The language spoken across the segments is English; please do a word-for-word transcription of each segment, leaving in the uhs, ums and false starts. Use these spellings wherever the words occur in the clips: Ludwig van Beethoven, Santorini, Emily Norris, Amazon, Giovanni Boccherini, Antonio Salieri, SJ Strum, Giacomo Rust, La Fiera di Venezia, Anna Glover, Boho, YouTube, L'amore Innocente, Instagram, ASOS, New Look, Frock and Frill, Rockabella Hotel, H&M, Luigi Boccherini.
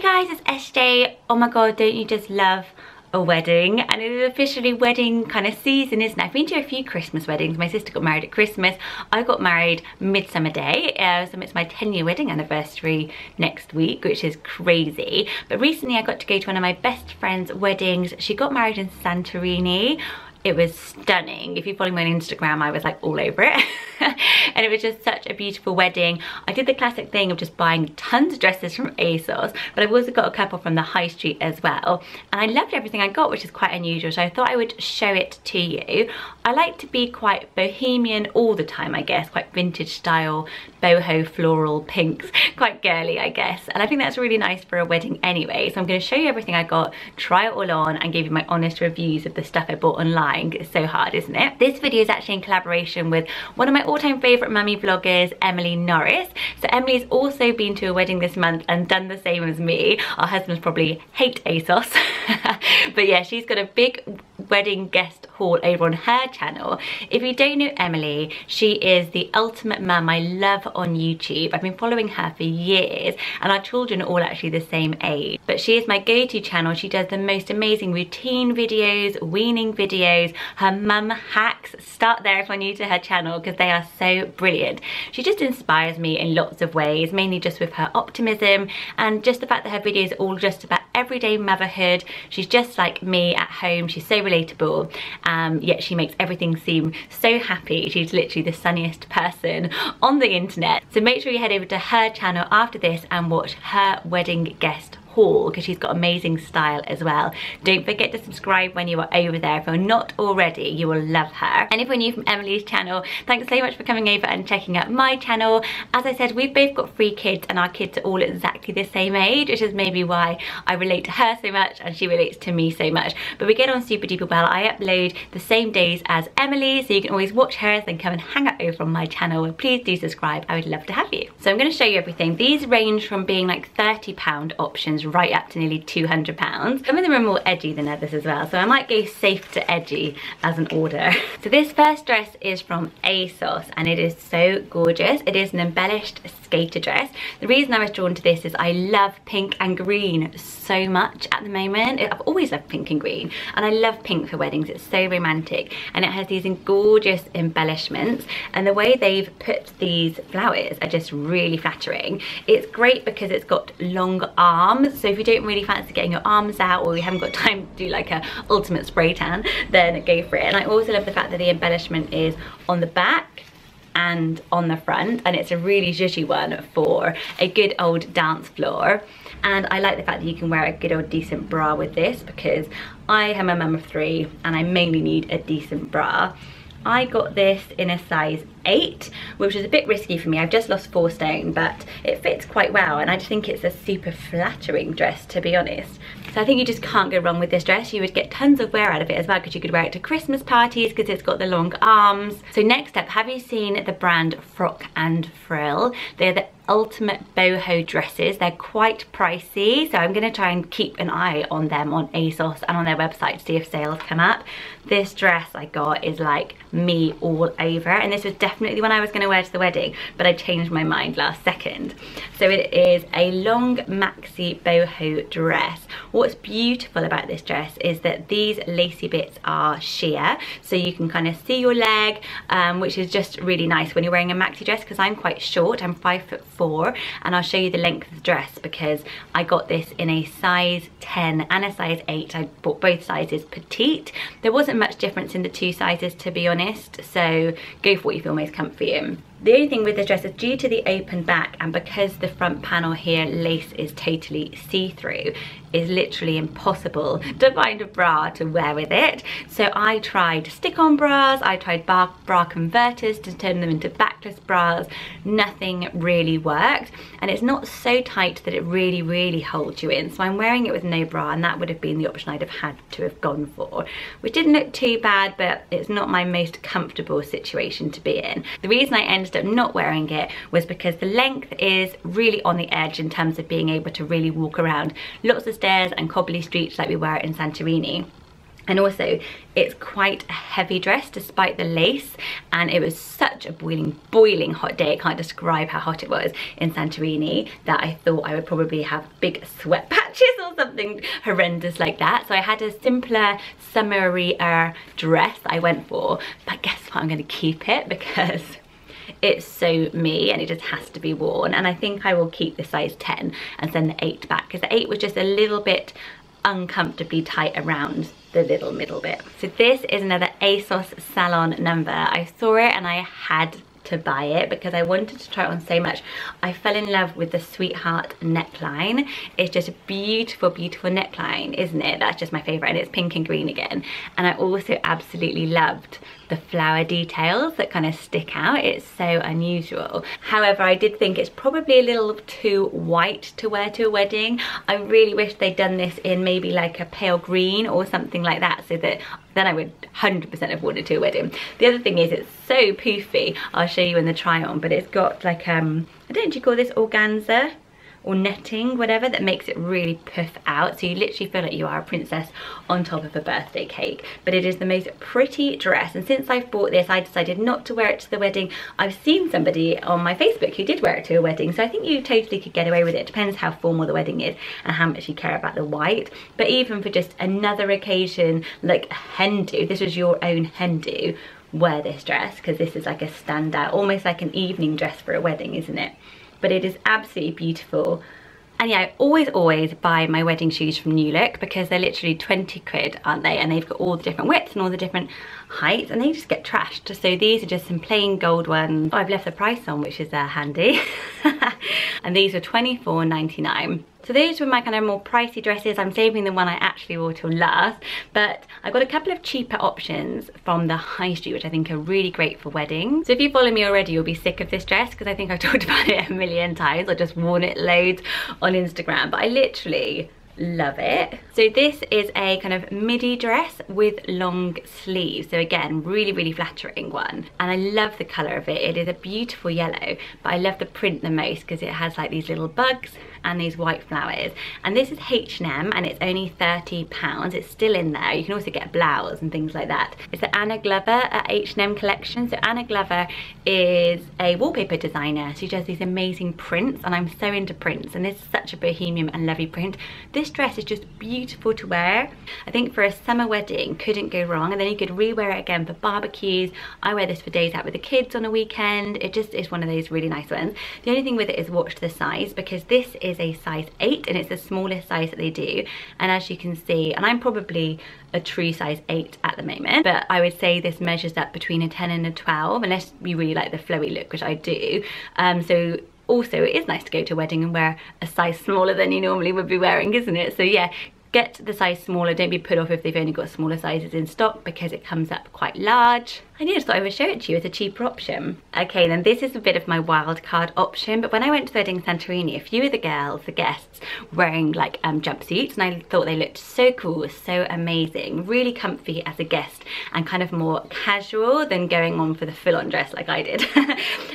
Hey guys, it's S J. Oh my god, don't you just love a wedding? And it is officially wedding kind of season, isn't it? I've been to a few Christmas weddings. My sister got married at Christmas. I got married Midsummer Day, uh, so it's my ten year wedding anniversary next week, which is crazy. But recently I got to go to one of my best friend's weddings. She got married in Santorini. It was stunning. If you follow me on Instagram, I was like all over it. And it was just such a beautiful wedding. I did the classic thing of just buying tons of dresses from ASOS, but I've also got a couple from the high street as well. And I loved everything I got, which is quite unusual, so I thought I would show it to you. I like to be quite bohemian all the time, I guess, quite vintage style, boho, floral, pinks, quite girly, I guess. And I think that's really nice for a wedding anyway. So I'm going to show you everything I got, try it all on, and give you my honest reviews of the stuff I bought online. It's so hard, isn't it? This video is actually in collaboration with one of my all-time favourite mummy vloggers, Emily Norris. So Emily's also been to a wedding this month and done the same as me. Our husbands probably hate ASOS. But yeah, she's got a big wedding guest haul over on her channel. If you don't know Emily, she is the ultimate mum I love on YouTube. I've been following her for years and our children are all actually the same age. But she is my go-to channel. She does the most amazing routine videos, weaning videos, her mum hacks. Start there if you're new to her channel because they are so brilliant. She just inspires me in lots of ways, mainly just with her optimism and just the fact that her videos are all just about everyday motherhood. She's just like me at home. She's so relatable, um, yet she makes everything seem so happy. She's literally the sunniest person on the internet. So make sure you head over to her channel after this and watch her wedding guest haul because she's got amazing style as well. Don't forget to subscribe when you are over there. If you're not already, you will love her. And if you're new from Emily's channel, thanks so much for coming over and checking out my channel. As I said, we've both got three kids and our kids are all exactly the same age, which is maybe why I relate to her so much and she relates to me so much. But we get on super duper well. I upload the same days as Emily, so you can always watch hers and come and hang out over on my channel. Please do subscribe. I would love to have you. So I'm going to show you everything. These range from being like thirty pound options right up to nearly two hundred pounds. Some of them are more edgy than others as well, so I might go safe to edgy as an order. So this first dress is from ASOS and it is so gorgeous. It is an embellished skater dress. The reason I was drawn to this is I love pink and green so much at the moment. I've always loved pink and green and I love pink for weddings. It's so romantic and it has these gorgeous embellishments and the way they've put these flowers are just really flattering. It's great because it's got long arms, so if you don't really fancy getting your arms out or you haven't got time to do like a ultimate spray tan, then go for it. And I also love the fact that the embellishment is on the back and on the front, and it's a really zhuzhy one for a good old dance floor. And I like the fact that you can wear a good old decent bra with this because I am a mum of three and I mainly need a decent bra. I got this in a size eight, which was a bit risky for me. I've just lost four stone, but it fits quite well and I just think it's a super flattering dress, to be honest. So I think you just can't go wrong with this dress. You would get tons of wear out of it as well because you could wear it to Christmas parties because it's got the long arms. So next up, have you seen the brand Frock and Frill? They're the ultimate boho dresses. They're quite pricey, so I'm going to try and keep an eye on them on ASOS and on their website to see if sales come up. This dress I got is like me all over, and this was definitely the one I was going to wear to the wedding, but I changed my mind last second. So it is a long maxi boho dress. What's beautiful about this dress is that these lacy bits are sheer, so you can kind of see your leg, um, which is just really nice when you're wearing a maxi dress because I'm quite short. I'm five foot four. Four, and I'll show you the length of the dress because I got this in a size ten and a size eight. I bought both sizes petite. There wasn't much difference in the two sizes, to be honest, so go for what you feel most comfy in. The only thing with this dress is due to the open back and because the front panel here lace is totally see-through, is literally impossible to find a bra to wear with it. So I tried stick-on bras, I tried bar bra converters to turn them into backless bras. Nothing really worked, and it's not so tight that it really really holds you in, so I'm wearing it with no bra and that would have been the option I'd have had to have gone for, which didn't look too bad, but it's not my most comfortable situation to be in. The reason I ended up not wearing it was because the length is really on the edge in terms of being able to really walk around lots of stairs and cobbly streets like we were in Santorini. And also, it's quite a heavy dress despite the lace, and it was such a boiling, boiling hot day. I can't describe how hot it was in Santorini that I thought I would probably have big sweat patches or something horrendous like that. So I had a simpler, summery-er dress I went for, but guess what? I'm gonna keep it because it's so me and it just has to be worn. And I think I will keep the size ten and send the eight back because the eight was just a little bit uncomfortably tight around the little middle bit. So this is another ASOS salon number. I saw it and I had to buy it because I wanted to try it on so much. I fell in love with the sweetheart neckline. It's just a beautiful, beautiful neckline, isn't it? That's just my favorite, and it's pink and green again. And I also absolutely loved the flower details that kind of stick out. It's so unusual. However, I did think it's probably a little too white to wear to a wedding. I really wish they'd done this in maybe like a pale green or something like that, so that then I would one hundred percent have worn it to a wedding. The other thing is it's so poofy. I'll show you in the try on, but it's got like, um, I don't know, do you call this organza or netting, whatever, that makes it really puff out. So you literally feel like you are a princess on top of a birthday cake. But it is the most pretty dress. And since I've bought this, I decided not to wear it to the wedding. I've seen somebody on my Facebook who did wear it to a wedding. So I think you totally could get away with it. It depends how formal the wedding is and how much you care about the white. But even for just another occasion, like a hen do, this was your own hen do, wear this dress, because this is like a standout, almost like an evening dress for a wedding, isn't it? But it is absolutely beautiful. And yeah, I always, always buy my wedding shoes from New Look because they're literally twenty quid, aren't they? And they've got all the different widths and all the different heights, and they just get trashed. So these are just some plain gold ones. Oh, I've left the price on, which is uh, handy. And these are twenty-four ninety-nine. So those were my kind of more pricey dresses. I'm saving the one I actually wore till last, but I got a couple of cheaper options from the high street, which I think are really great for weddings. So if you follow me already, you'll be sick of this dress because I think I've talked about it a million times. I've just worn it loads on Instagram, but I literally love it. So this is a kind of midi dress with long sleeves. So again, really, really flattering one. And I love the colour of it. It is a beautiful yellow, but I love the print the most because it has like these little bugs and these white flowers. And this is H and M and it's only thirty pounds. It's still in there. You can also get a blouse and things like that. It's the Anna Glover at H and M collection. So Anna Glover is a wallpaper designer. She does these amazing prints and I'm so into prints, and this is such a bohemian and lovely print. This This dress is just beautiful to wear. I think for a summer wedding, couldn't go wrong, and then you could re-wear it again for barbecues. I wear this for days out with the kids on a weekend. It just is one of those really nice ones. The only thing with it is watch the size, because this is a size eight and it's the smallest size that they do. And as you can see, and I'm probably a true size eight at the moment, but I would say this measures up between a ten and a twelve, unless you really like the flowy look, which I do. Um, so also, it is nice to go to a wedding and wear a size smaller than you normally would be wearing, isn't it? So yeah, get the size smaller. Don't be put off if they've only got smaller sizes in stock, because it comes up quite large. I just thought I would show it to you as a cheaper option. Okay, then this is a bit of my wild card option, but when I went to the wedding in Santorini, a few of the girls, the guests, wearing like um, jumpsuits, and I thought they looked so cool, so amazing, really comfy as a guest, and kind of more casual than going on for the full-on dress like I did.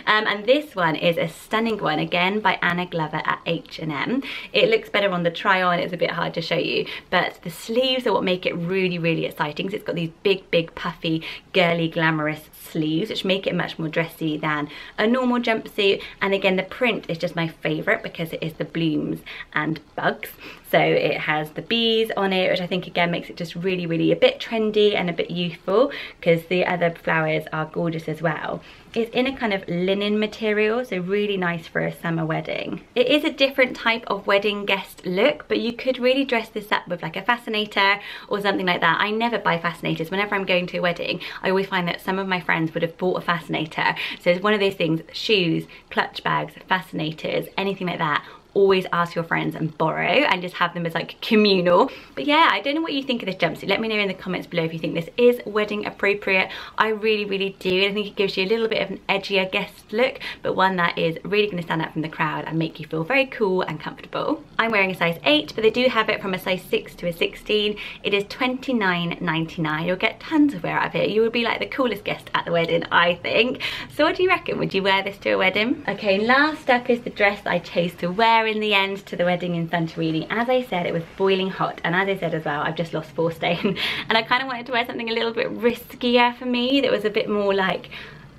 um, and this one is a stunning one, again by Anna Glover at H and M. It looks better on the try-on, it's a bit hard to show you, but the sleeves are what make it really, really exciting. So it's got these big, big, puffy, girly, glamorous sleeves, which make it much more dressy than a normal jumpsuit. And again, the print is just my favorite because it is the blooms and bugs. So it has the bees on it, which I think again makes it just really, really a bit trendy and a bit youthful, because the other flowers are gorgeous as well. It's in a kind of linen material, so really nice for a summer wedding. It is a different type of wedding guest look, but you could really dress this up with like a fascinator or something like that. I never buy fascinators. Whenever I'm going to a wedding, I always find that some of my friends would have bought a fascinator. So it's one of those things, shoes, clutch bags, fascinators, anything like that. Always ask your friends and borrow and just have them as like communal. But yeah, I don't know what you think of this jumpsuit. Let me know in the comments below if you think this is wedding appropriate. I really, really do. And I think it gives you a little bit of an edgier guest look, but one that is really going to stand out from the crowd and make you feel very cool and comfortable. I'm wearing a size eight, but they do have it from a size six to a sixteen. It is twenty-nine ninety-nine. You'll get tons of wear out of it. You will be like the coolest guest at the wedding, I think. So what do you reckon? Would you wear this to a wedding? Okay, last up is the dress I chose to wear. there in the end to the wedding in Santorini. As I said, it was boiling hot, and as I said as well, I've just lost four stone and I kind of wanted to wear something a little bit riskier for me, that was a bit more like,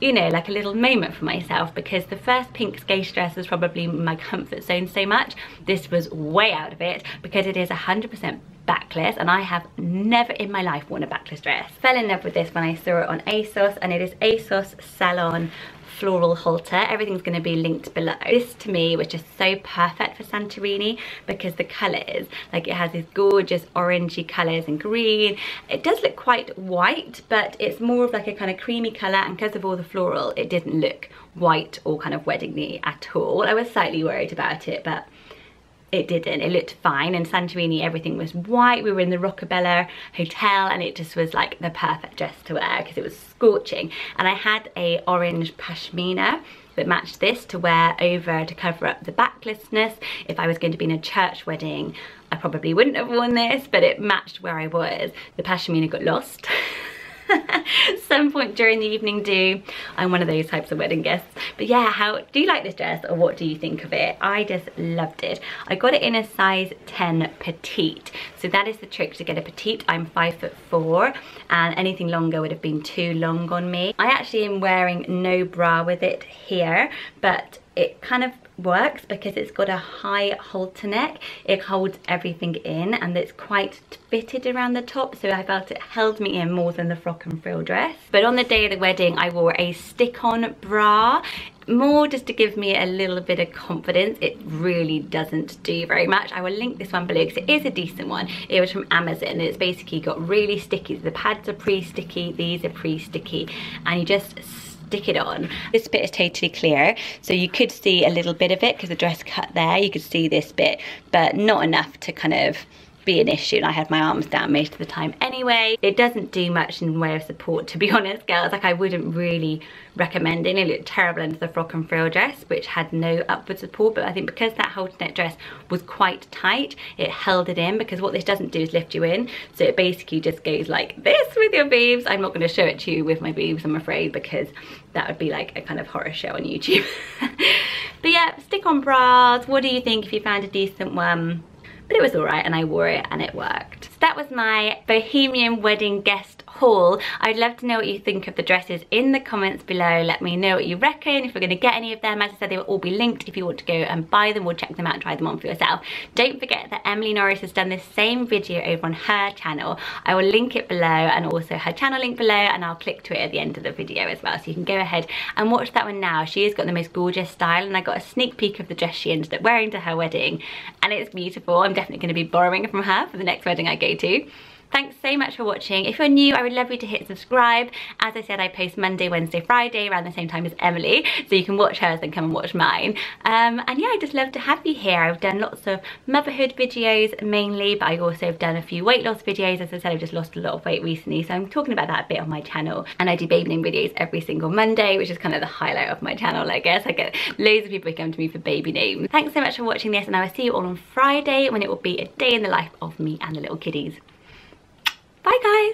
you know, like a little moment for myself, because the first pink skate dress was probably my comfort zone so much. This was way out of it because it is one hundred percent backless, and I have never in my life worn a backless dress. Fell in love with this when I saw it on ASOS, and it is ASOS Salon floral halter. Everything's going to be linked below. This to me was just so perfect for Santorini because the colours, like it has these gorgeous orangey colours and green. It does look quite white, but it's more of like a kind of creamy colour, and because of all the floral it didn't look white or kind of weddingy at all. I was slightly worried about it, but it didn't. It looked fine. In Santorini everything was white. We were in the Rockabella Hotel and it just was like the perfect dress to wear because it was scorching. And I had a orange pashmina that matched this to wear over to cover up the backlessness. If I was going to be in a church wedding I probably wouldn't have worn this, but it matched where I was. The pashmina got lost some point during the evening dew. I'm one of those types of wedding guests. But yeah, how do you like this dress, or what do you think of it? I just loved it. I got it in a size ten petite, so that is the trick to get a petite. I'm five foot four and anything longer would have been too long on me. I actually am wearing no bra with it here, but it kind of works because it's got a high halter neck. It holds everything in and it's quite fitted around the top, so I felt it held me in more than the frock and frill dress. But on the day of the wedding I wore a stick-on bra, more just to give me a little bit of confidence. It really doesn't do very much. I will link this one below because it is a decent one. It was from Amazon and it's basically got really sticky. The pads are pretty sticky, these are pretty sticky, and you just stick it on. This bit is totally clear, so you could see a little bit of it because the dress cut there, you could see this bit, but not enough to kind of be an issue, and I had my arms down most of the time anyway. It doesn't do much in the way of support, to be honest, girls. Like, I wouldn't really recommend it. It looked terrible under the frock and frill dress, which had no upward support, but I think because that halter neck dress was quite tight, it held it in, because what this doesn't do is lift you in, so it basically just goes like this with your boobs. I'm not going to show it to you with my boobs, I'm afraid, because that would be like a kind of horror show on YouTube. But yeah, stick on bras. What do you think if you found a decent one? But it was alright, and I wore it and it worked. So that was my Bohemian wedding guest haul. I'd love to know what you think of the dresses in the comments below. Let me know what you reckon, if we're going to get any of them. As I said, they will all be linked if you want to go and buy them or check them out and try them on for yourself. Don't forget that Emily Norris has done this same video over on her channel. I will link it below, and also her channel link below, and I'll click to it at the end of the video as well, so you can go ahead and watch that one now. She has got the most gorgeous style, and I got a sneak peek of the dress she ended up wearing to her wedding, and it's beautiful. I'm definitely going to be borrowing from her for the next wedding I go to. Thanks so much for watching. If you're new, I would love you to hit subscribe. As I said, I post Monday, Wednesday, Friday around the same time as Emily, so you can watch hers and come and watch mine. Um, and yeah, I just love to have you here. I've done lots of motherhood videos mainly, but I also have done a few weight loss videos. As I said, I've just lost a lot of weight recently, so I'm talking about that a bit on my channel. And I do babying videos every single Monday, which is kind of the highlight of my channel, I guess. I get loads of people who come to me for baby names. Thanks so much for watching this, and I will see you all on Friday when it will be a day in the life of me and the little kiddies. Bye guys!